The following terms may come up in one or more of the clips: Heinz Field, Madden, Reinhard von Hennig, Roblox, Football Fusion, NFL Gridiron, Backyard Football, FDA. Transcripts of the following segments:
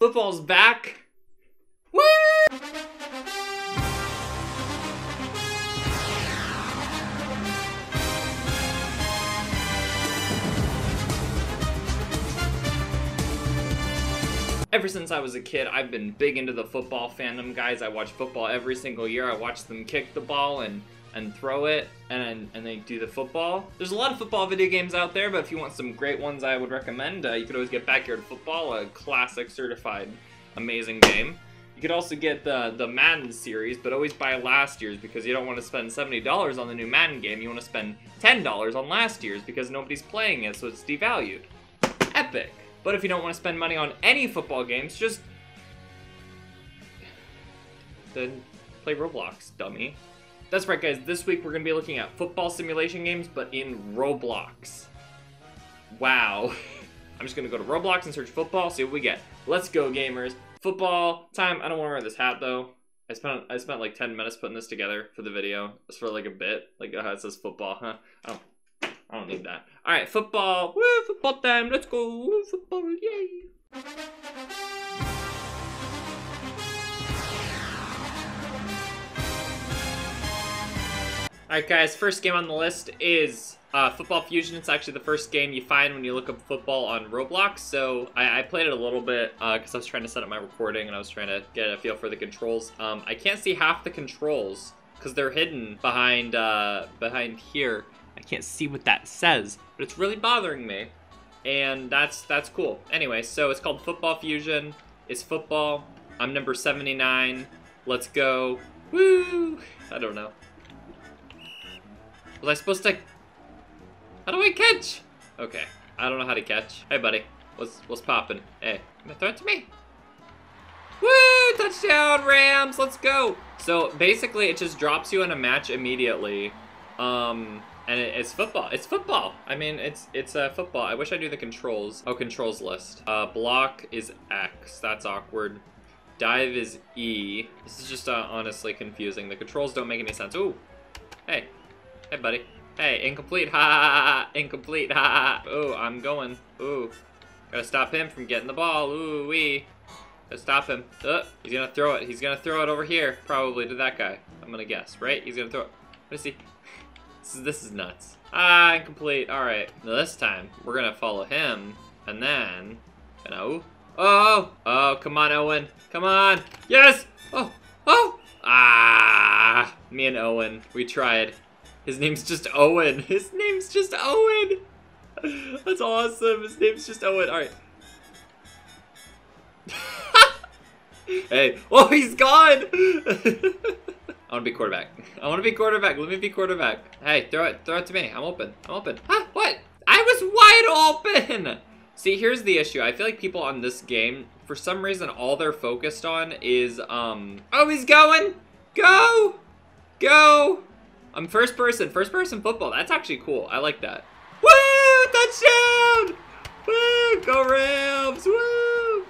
Football's back. Woo! Ever since I was a kid, I've been big into the football fandom, guys. I watch football every single year. I watch them kick the ball and throw it, and they do the football. There's a lot of football video games out there, but if you want some great ones, I would recommend. You could always get Backyard Football, a classic, certified, amazing game. You could also get the Madden series, but always buy last year's because you don't want to spend $70 on the new Madden game. You want to spend $10 on last year's because nobody's playing it, so it's devalued. Epic. But if you don't want to spend money on any football games, just then play Roblox, dummy. That's right, guys. This week we're going to be looking at football simulation games, but in Roblox. Wow. I'm just going to go to Roblox and search football, see what we get. Let's go, gamers. Football time. I don't want to wear this hat, though. I spent like 10 minutes putting this together for the video. It's for like a bit. Like, it says football, huh? Oh. I don't need that. All right, football. Woo, football time. Let's go. Woo, football, yay. All right, guys, first game on the list is Football Fusion. It's actually the first game you find when you look up football on Roblox. So I played it a little bit because I was trying to set up my recording and I was trying to get a feel for the controls. I can't see half the controls because they're hidden behind, behind here. I can't see what that says, but it's really bothering me, and that's cool. Anyway, so it's called Football Fusion. It's football. I'm number 79. Let's go. Woo! I don't know. Was I supposed to... How do I catch? Okay, I don't know how to catch. Hey, buddy. What's poppin'? Hey, you gonna throw it to me? Woo! Touchdown, Rams! Let's go! So, basically, it just drops you in a match immediately. And it's football. It's football. I mean, it's football. I wish I knew the controls. Oh, controls list. Block is X. That's awkward. Dive is E. This is just honestly confusing. The controls don't make any sense. Ooh. Hey. Hey, buddy. Hey, incomplete. Ha ha ha. Incomplete. Ha ha. Ooh, I'm going. Ooh. Gotta stop him from getting the ball. Ooh wee. Gotta stop him. He's gonna throw it. He's gonna throw it over here, probably to that guy. I'm gonna guess, right? He's gonna throw it. Let's see. This is nuts. Ah, incomplete. All right. Now this time, we're going to follow him. And then, you know. Oh, oh, come on, Owen. Come on. Yes. Oh, oh. Ah, me and Owen. We tried. His name's just Owen. His name's just Owen. That's awesome. His name's just Owen. All right. Hey. Oh, he's gone. I want to be quarterback. I want to be quarterback. Let me be quarterback. Hey, throw it to me. I'm open. I'm open. Huh? What? I was wide open. See, here's the issue. I feel like people on this game, for some reason, all they're focused on is Oh, he's going. Go, go. I'm first person. First person football. That's actually cool. I like that. Woo! Touchdown! Woo! Go Rams! Woo!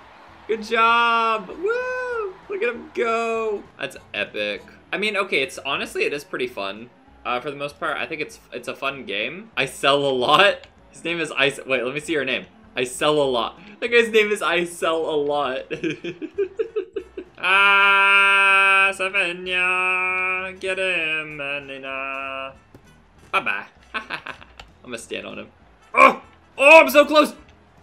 Good job! Woo! Look at him go. That's epic. I mean, okay, it's honestly, it is pretty fun for the most part. I think it's a fun game. I sell a lot. His name is I. Wait, let me see your name. I sell a lot. That guy's name is I sell a lot. Ah, Savannah, get him, Nina. Bye bye. I'm gonna stand on him. Oh, oh, I'm so close.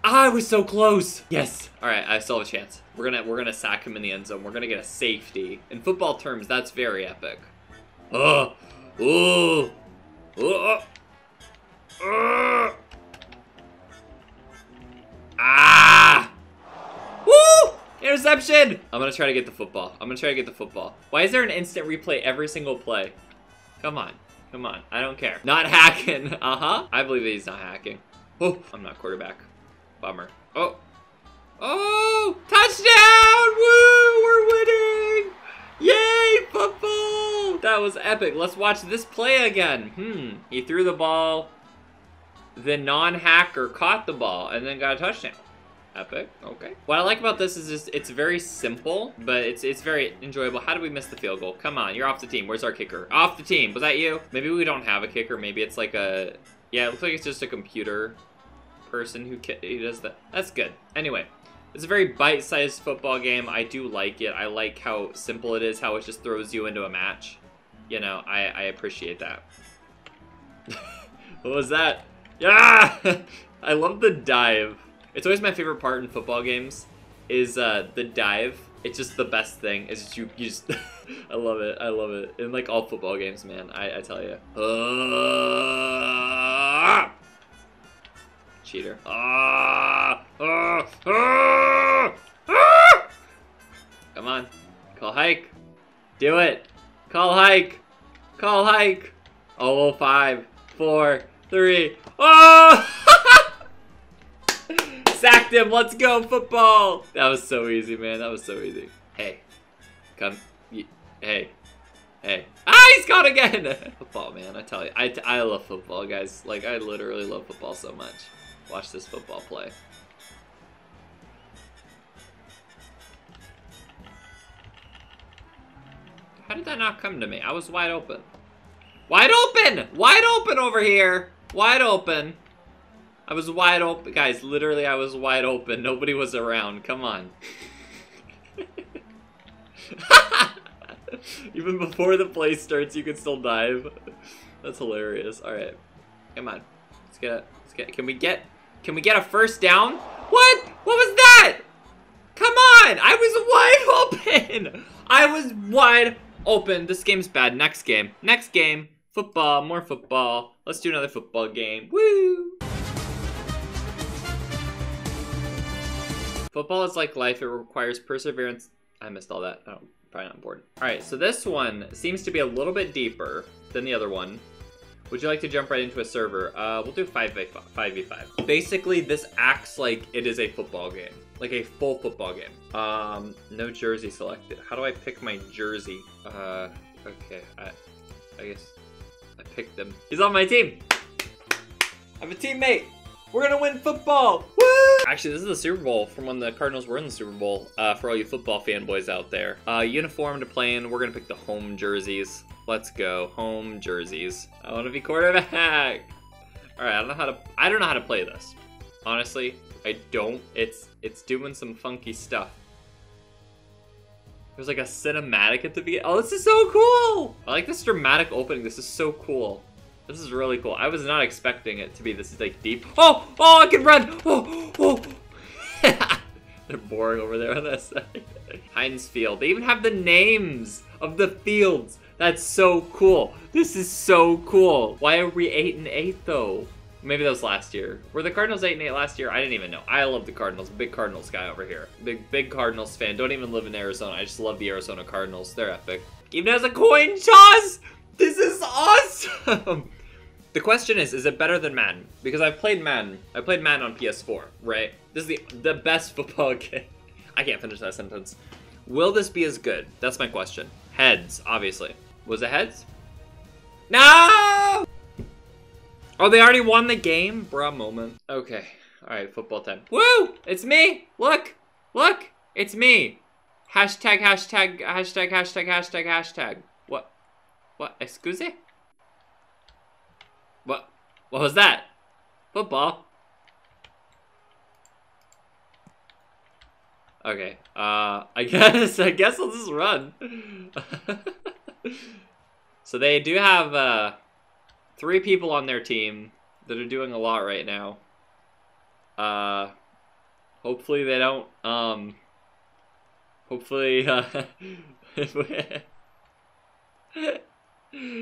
I was so close. Yes. All right, I still have a chance. We're gonna sack him in the end zone. We're gonna get a safety. In football terms, that's very epic. Oh, oh, oh, oh. Ah! Woo! Interception! I'm gonna try to get the football. I'm gonna try to get the football. Why is there an instant replay every single play? Come on, come on. I don't care. Not hacking. I believe that he's not hacking. Oh, I'm not quarterback. Bummer. Oh. Oh, touchdown! Woo, we're winning! Yay, football! That was epic. Let's watch this play again. He threw the ball. The non-hacker caught the ball and then got a touchdown. Epic, okay. What I like about this is just, it's very simple, but it's very enjoyable. How did we miss the field goal? Come on, you're off the team. Where's our kicker? Off the team, was that you? Maybe we don't have a kicker. Maybe it's like a, yeah, it looks like it's just a computer person who does that. That's good. Anyway. It's a very bite-sized football game. I do like it. I like how simple it is, how it just throws you into a match. You know, I appreciate that. What was that? Yeah! I love the dive. It's always my favorite part in football games is the dive. It's just the best thing. It's just you just I love it. I love it. In like all football games, man. I tell you. Cheater. Come on. Call hike. Do it. Call hike. Call hike. Oh, 5, 4, 3. Oh! Sacked him. Let's go, football. That was so easy, man. That was so easy. Hey. Come. Hey. Hey. Ah, he's caught again. Football, man. I tell you. I love football, guys. Like, I literally love football so much. Watch this football play. How did that not come to me? I was wide open. Wide open! Wide open over here! Wide open. I was wide open. Guys, literally I was wide open. Nobody was around. Come on. Even before the play starts, you can still dive. That's hilarious. Alright. Come on. Let's get can we get a first down? What? What was that? Come on! I was wide open! I was wide open. This game's bad. Next game. Next game. Football. More football. Let's do another football game. Woo! Football is like life. It requires perseverance. I missed all that. Oh, probably not important. Alright, so this one seems to be a little bit deeper than the other one. Would you like to jump right into a server? We'll do 5v5. Basically, this acts like it is a football game. Like a full football game. No jersey selected. How do I pick my jersey? Okay. I guess I picked him. He's on my team. I'm a teammate. We're gonna win football. Woo! Actually, this is the Super Bowl from when the Cardinals were in the Super Bowl. For all you football fanboys out there. Uniform to play in. We're gonna pick the home jerseys. Let's go. Home jerseys. I want to be quarterback. All right, I don't know how to play this. Honestly, I don't. It's doing some funky stuff. There's like a cinematic at the beginning. Oh, this is so cool. I like this dramatic opening. This is so cool. This is really cool. I was not expecting it to be this like deep. Oh, oh, I can run. Oh, oh. They're boring over there on that side. Heinz Field. They even have the names of the fields. That's so cool. This is so cool. Why are we 8-8 though? Maybe that was last year. Were the Cardinals 8-8 last year? I didn't even know. I love the Cardinals. Big Cardinals guy over here. Big Cardinals fan. Don't even live in Arizona. I just love the Arizona Cardinals. They're epic. Even as a coin toss. This is awesome. The question is it better than Madden? Because I've played Madden. I played Madden on PS4, right? This is the best football game. I can't finish that sentence. Will this be as good? That's my question. Heads, obviously. Was it heads? No! Oh, they already won the game? Bruh moment. Okay. All right, football time. Woo! It's me! Look! Look! It's me! Hashtag, hashtag, hashtag, hashtag, hashtag, hashtag. What? What? Excuse me? What? What was that? Football. Okay. I guess I'll just run. So they do have 3 people on their team that are doing a lot right now. Hopefully they don't. Hopefully.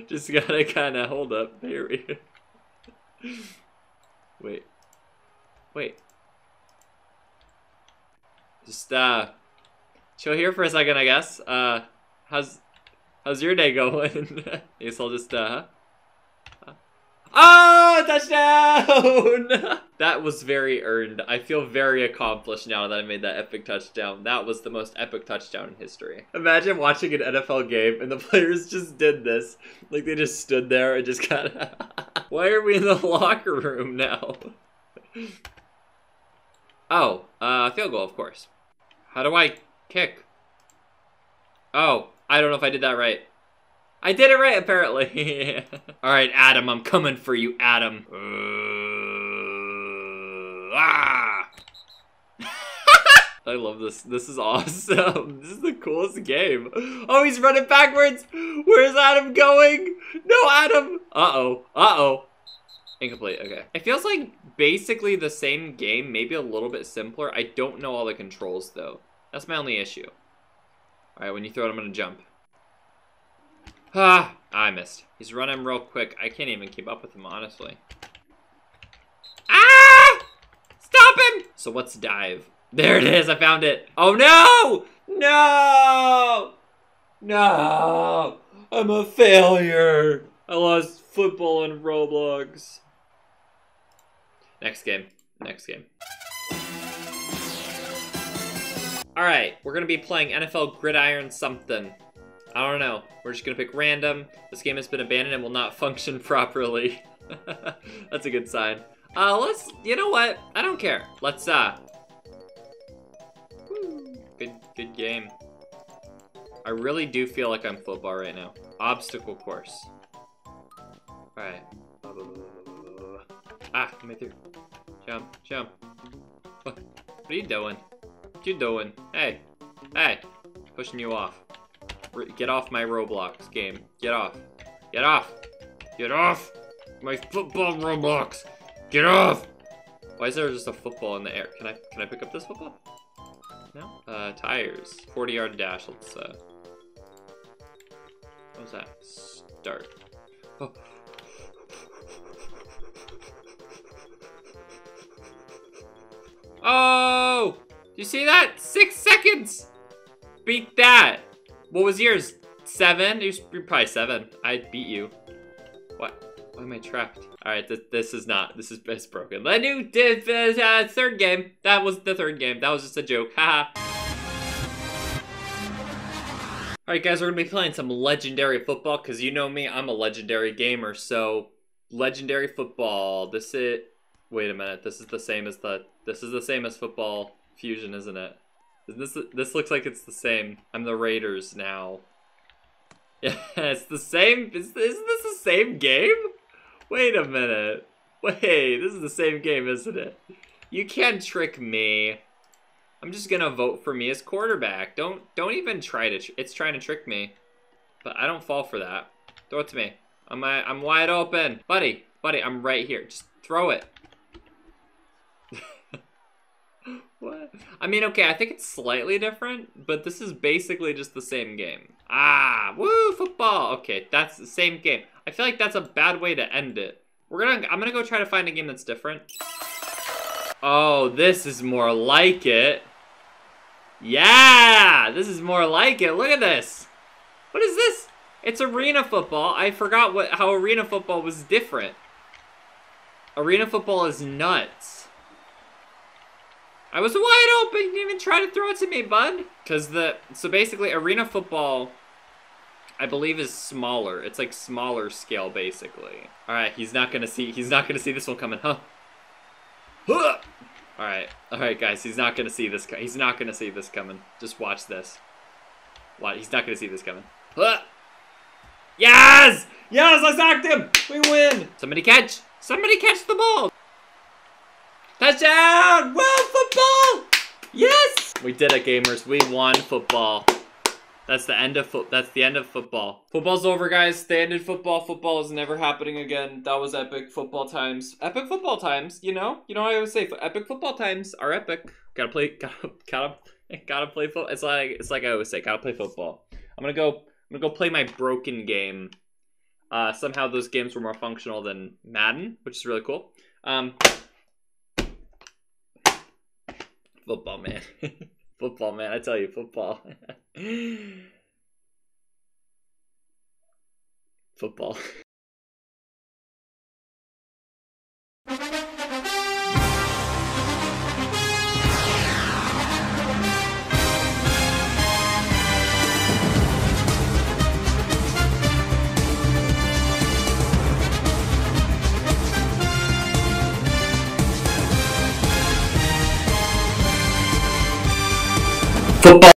Just gotta kind of hold up. There we go. Wait. Just chill here for a second, I guess. How's your day going? I guess I'll just Oh, touchdown! That was very earned. I feel very accomplished now that I made that epic touchdown. That was the most epic touchdown in history. Imagine watching an NFL game and the players just did this. Like they just stood there and just kind of... Why are we in the locker room now? Oh, field goal, of course. How do I kick? Oh, I don't know if I did that right. I did it right, apparently. All right, Adam, I'm coming for you, Adam. I love this. This is awesome. This is the coolest game. Oh, he's running backwards. Where's Adam going? No, Adam. Uh-oh. Uh-oh. Incomplete. Okay. It feels like basically the same game, maybe a little bit simpler. I don't know all the controls, though. That's my only issue. All right, when you throw it, I'm going to jump. Ah, I missed. He's running real quick. I can't even keep up with him, honestly. Ah! Stop him! So what's dive? There it is. I found it. Oh, no! No! No! I'm a failure. I lost football in Roblox. Next game. Next game. All right. We're going to be playing NFL Gridiron something. I don't know. We're just going to pick random. This game has been abandoned and will not function properly. That's a good sign. Let's, you know what? I don't care. Let's, Good game. I really do feel like I'm football right now. Obstacle course. All right. Ah, come here. Jump, jump. What are you doing? What you doing? Hey, hey. Pushing you off. Get off my Roblox game. Get off. Get off. Get off my football Roblox. Get off. Why is there just a football in the air? Can I pick up this football? No. Tires. 40-yard dash. Let's. What was that? Start. Oh. Oh! You see that? 6 seconds. Beat that. What was yours? 7? You're probably 7. I beat you. What? Why am I trapped? All right, this is not. This is broken. The new third game. That was the third game. That was just a joke. Haha. All right, guys, we're gonna be playing some legendary football because you know me. I'm a legendary gamer. So, legendary football. This is. Wait a minute. This is the same as the. This is the same as Football Fusion, isn't it? This looks like it's the same. I'm the Raiders now. Yeah, it's the same. Isn't this the same game? Wait a minute. Wait, this is the same game, isn't it? You can't trick me. I'm just gonna vote for me as quarterback. Don't even try to. It's trying to trick me, but I don't fall for that. Throw it to me. I'm wide open, buddy. Buddy, I'm right here. Just throw it. What? I mean, okay, I think it's slightly different, but this is basically just the same game. Ah, woo, football. Okay, that's the same game. I feel like that's a bad way to end it. I'm gonna go try to find a game that's different. Oh, this is more like it. Yeah, this is more like it. Look at this. What is this? It's arena football. I forgot how arena football was different. Arena football is nuts. I was wide open, you didn't even try to throw it to me, bud. Cause so basically arena football, I believe is smaller. It's like smaller scale, basically. All right, he's not gonna see this one coming, huh? All right, guys, he's not gonna see this, he's not gonna see this coming. Just watch this. What? He's not gonna see this coming. Yes! Yes, I sacked him! We win! Somebody catch! Somebody catch the ball! Touchdown! Whoa, football! Yes! We did it, gamers. We won football. That's the end of football. Football's over, guys. They ended football. Football is never happening again. That was epic football times. Epic football times, you know? You know what I always say? Epic football times are epic. Gotta play football. It's like I always say, gotta play football. I'm gonna go play my broken game. Somehow those games were more functional than Madden, which is really cool. Football, man. Football, man. I tell you, football. Football. Football.